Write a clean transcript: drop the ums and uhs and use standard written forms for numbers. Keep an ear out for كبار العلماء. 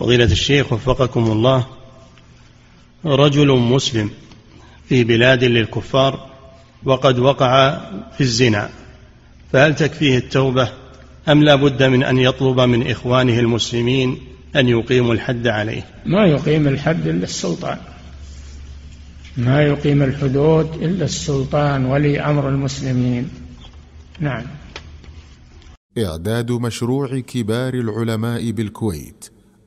فضيلة الشيخ وفقكم الله، رجل مسلم في بلاد للكفار وقد وقع في الزنا، فهل تكفيه التوبة أم لا بد من أن يطلب من إخوانه المسلمين أن يقيموا الحد عليه؟ ما يقيم الحد إلا السلطان، ما يقيم الحدود إلا السلطان ولي أمر المسلمين. نعم. إعداد مشروع كبار العلماء بالكويت